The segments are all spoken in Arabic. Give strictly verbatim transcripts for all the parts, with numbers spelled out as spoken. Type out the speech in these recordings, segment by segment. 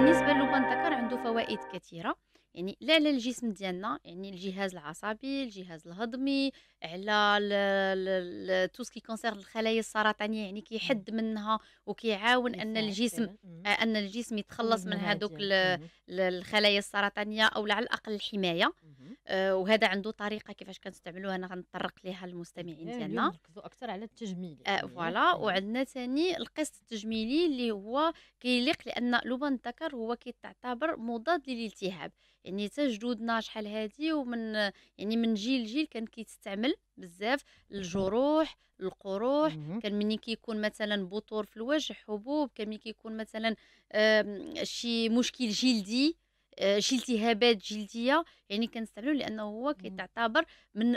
بالنسبه للبندكر عنده فوائد كثيره، يعني لا على الجسم ديالنا، يعني الجهاز العصبي، الجهاز الهضمي، على تو سكي كونسيرن الخلايا السرطانيه، يعني كيحد منها وكيعاون ان الجسم ان الجسم يتخلص من هذوك الخلايا السرطانيه او على الاقل الحمايه. آه وهذا عنده طريقه كيفاش كنستعملوها، انا غنطرق ليها المستمعين ديالنا. نركزوا اكثر على التجميل آه فوالا. وعندنا ثاني القسط التجميلي اللي هو كيليق، لان لبن الذكر هو كيتعتبر مضاد للالتهاب، يعني تجدودنا شحال هادي ومن يعني من جيل لجيل كان كيتستعمل بزاف الجروح القروح. كان ملي كيكون مثلا بطور في الوجه، حبوب، كان ملي كيكون مثلا شي مشكل جلدي، شي التهابات جلديه، يعني كنستعملو لانه هو كيتعتبر من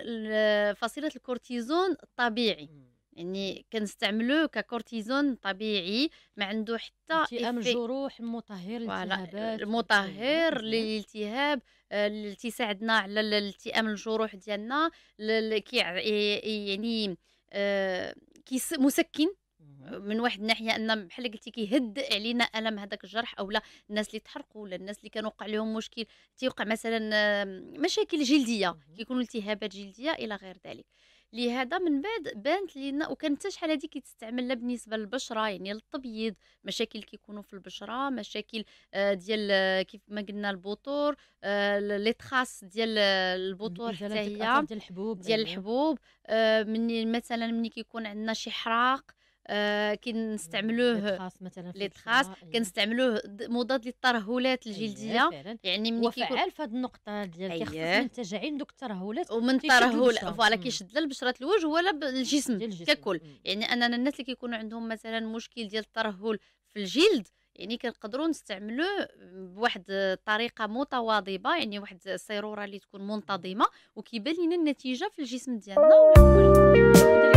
فصيله الكورتيزون الطبيعي، يعني كنستعملوه ككورتيزون طبيعي، ما عنده حتى التئام الجروح، مطهر للالتهابات، مطهر للالتهاب اللي تيساعدنا على التئام الجروح ديالنا، يعني آه مسكن من واحد الناحيه، ان بحال قلتي كيهد علينا الم هذاك الجرح، او لا الناس اللي تحرقوا ولا الناس اللي كانوا وقع لهم مشكل، تيوقع مثلا مشاكل جلديه، كيكونوا التهابات جلديه الى غير ذلك. لهذا من بعد بانت لينا، وكانت حتى شحال هذه كتستعمل لا بالنسبه للبشره، يعني للتبييض، مشاكل كيكونوا في البشره، مشاكل ديال كيف ما قلنا البطور، لي تراس ديال البطور حتى هي ديال الحبوب ديال الحبوب من مثلا ملي كيكون عندنا شي حراق آه كنستعملوه لي تراس، كنستعملوه مضاد للترهلات الجلديه، يعني ملي وفعال في هذه النقطه ديال كيخفف من تجاعيد دوك الترهلات ومن الترهل فوالا كيشد لا لبشره الوجه ولا الجسم ككل. يعني اننا الناس اللي كيكونوا عندهم مثلا مشكل ديال الترهل في الجلد، يعني كنقدروا نستعملوه بواحد الطريقه متواضبه، يعني واحد السيروره اللي تكون منتظمه وكيبان لنا النتيجه في الجسم ديالنا.